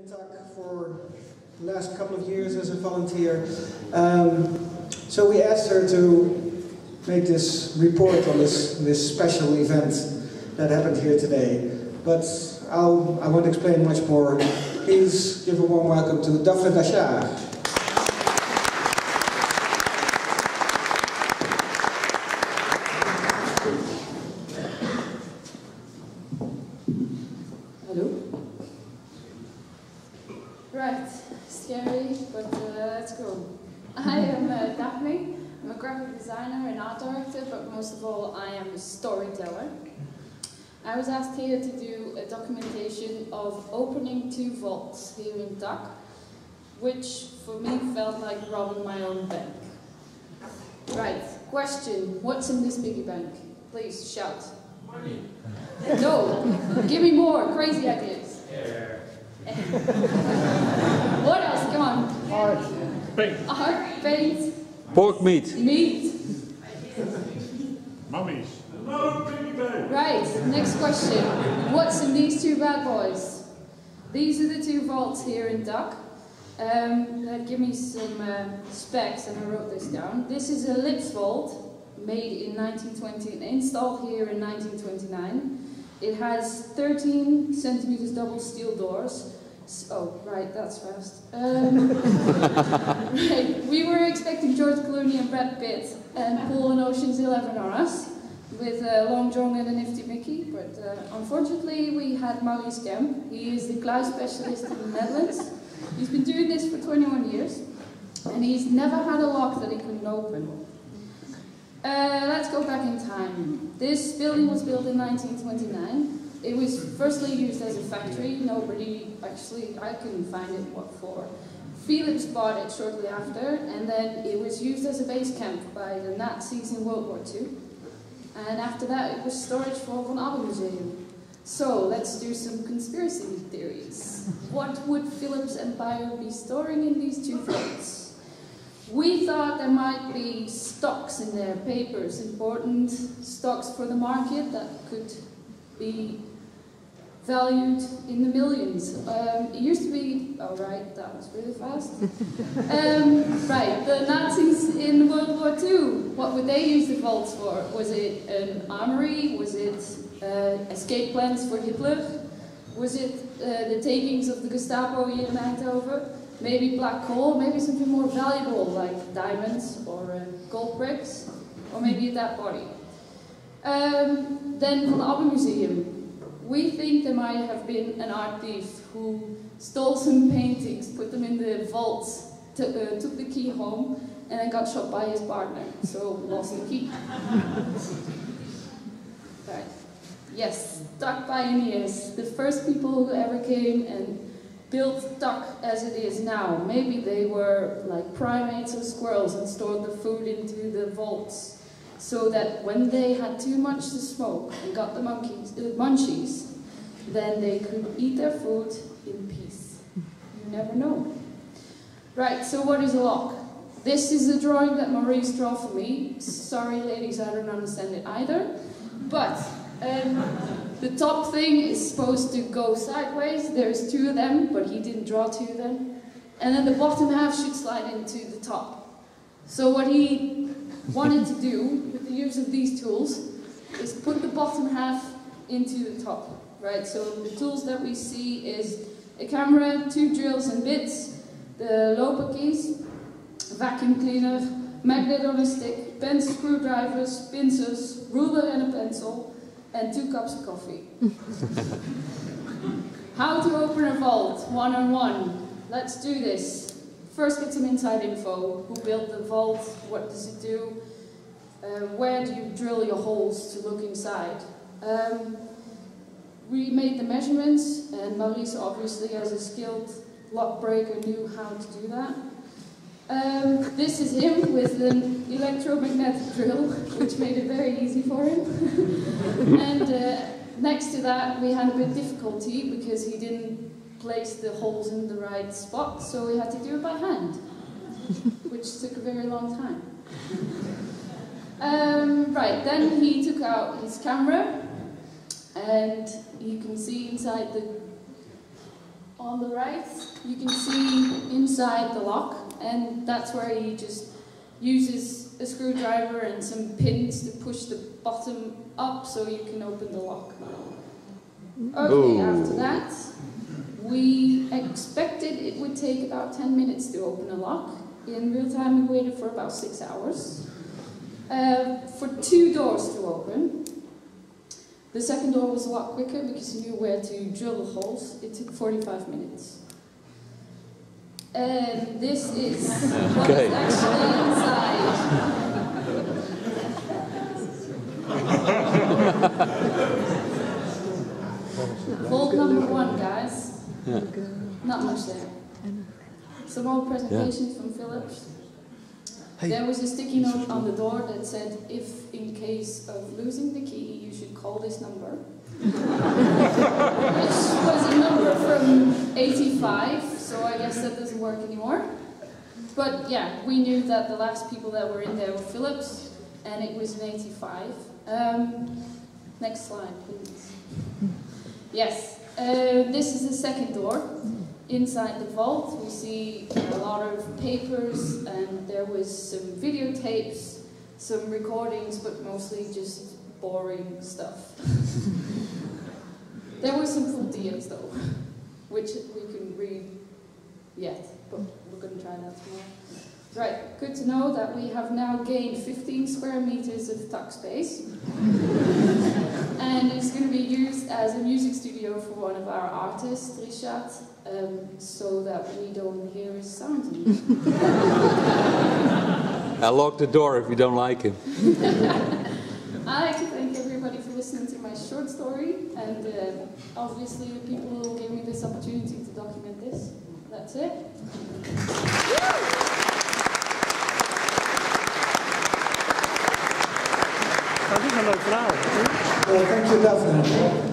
in TAC for the last couple of years as a volunteer. So we asked her to make this report on this special event that happened here today. But I won't explain much more. Please give a warm welcome to Daphne d'Achard. Storyteller. I was asked here to do a documentation of opening two vaults here in TAC, which for me felt like robbing my own bank. Right, question, what's in this piggy bank? Please shout. Money. No, give me more crazy ideas. Air. What else? Come on. Art. Paint. Art, paint. Pork meat. Meat. Mummies. Right, next question. What's in these two bad boys? These are the two vaults here in TAC. Give me some specs, and I wrote this down. This is a Lips vault, made in 1920 and installed here in 1929. It has 13 centimeters double steel doors. Oh, right, that's fast. Right, we were expecting George Clooney and Brad Pitt and Paul and Ocean's 11 on us, with Long John and a nifty Mickey, but unfortunately we had Maurice Kemp. He is the clown specialist in the Netherlands. He's been doing this for 21 years, and he's never had a lock that he couldn't open. Let's go back in time. This building was built in 1929. It was firstly used as a factory. Nobody actually, I couldn't find it what for. Philips bought it shortly after, and then it was used as a base camp by the Nazis in World War II. And after that, it was storage for Van Abbemuseum. So let's do some conspiracy theories. What would Philips Empire be storing in these two vaults? We thought there might be stocks in there, papers, important stocks for the market that could be valued in the millions. It used to be, oh right, that was really fast. Right, the Nazis in World War II, what would they use the vaults for? Was it an armory? Was it escape plans for Hitler? Was it the takings of the Gestapo here in Mauthausen? Maybe black coal, maybe something more valuable like diamonds or gold bricks, or maybe a dead body. Then Van Abbemuseum. We think there might have been an art thief who stole some paintings, put them in the vaults, took the key home, and then got shot by his partner, so lost the key. Right. Yes, TAC pioneers, the first people who ever came and built TAC as it is now. Maybe they were like primates or squirrels and stored the food into the vaults, so that when they had too much to smoke and got the munchies, then they could eat their food in peace. You never know. Right, so what is a lock? This is a drawing that Maurice drew for me. Sorry ladies, I don't understand it either. But the top thing is supposed to go sideways. There's two of them, but he didn't draw two of them. And then the bottom half should slide into the top. So what he wanted to do use of these tools is put the bottom half into the top, right? So the tools that we see is a camera, two drills and bits, the loper keys, vacuum cleaner, magnet on a stick, pen, screwdrivers, pincers, ruler and a pencil, and 2 cups of coffee. How to open a vault, one-on-one. Let's do this. First get some inside info. Who built the vault? What does it do? Where do you drill your holes to look inside? We made the measurements, and Maurice obviously as a skilled lock breaker knew how to do that. This is him with an electromagnetic drill, which made it very easy for him. And next to that we had a bit of difficulty because he didn't place the holes in the right spot, so we had to do it by hand, which took a very long time. Right, then he took out his camera, and you can see inside the On the right, you can see inside the lock, and that's where he just uses a screwdriver and some pins to push the bottom up so you can open the lock. Okay, ooh. After that, we expected it would take about 10 minutes to open a lock. In real time, we waited for about 6 hours for 2 doors to open. The second door was a lot quicker because he knew where to drill the holes. It took 45 minutes. And this is what is actually inside. Vault number 1, guys. Yeah. Not much there. Some old presentations from Philips. Hey. There was a sticky note on the door that said, if in case of losing the key, you should call this number. Which was a number from 85, so I guess that doesn't work anymore. But yeah, we knew that the last people that were in there were Philips, and it was an 85. Next slide, please. Yes, this is the second door. Inside the vault, we see a lot of papers, and there was some videotapes, some recordings, but mostly just boring stuff. There were some cool DMs though, which we couldn't read yet, but we're going to try that tomorrow. Right, good to know that we have now gained 15 square meters of TAC space. And it's going to be used as a music studio for one of our artists, Richard, so that we don't hear his sound. I'll lock the door if you don't like him. I'd like to thank everybody for listening to my short story, and obviously the people who gave me this opportunity to document this. That's it. Well, thank you, Daphne.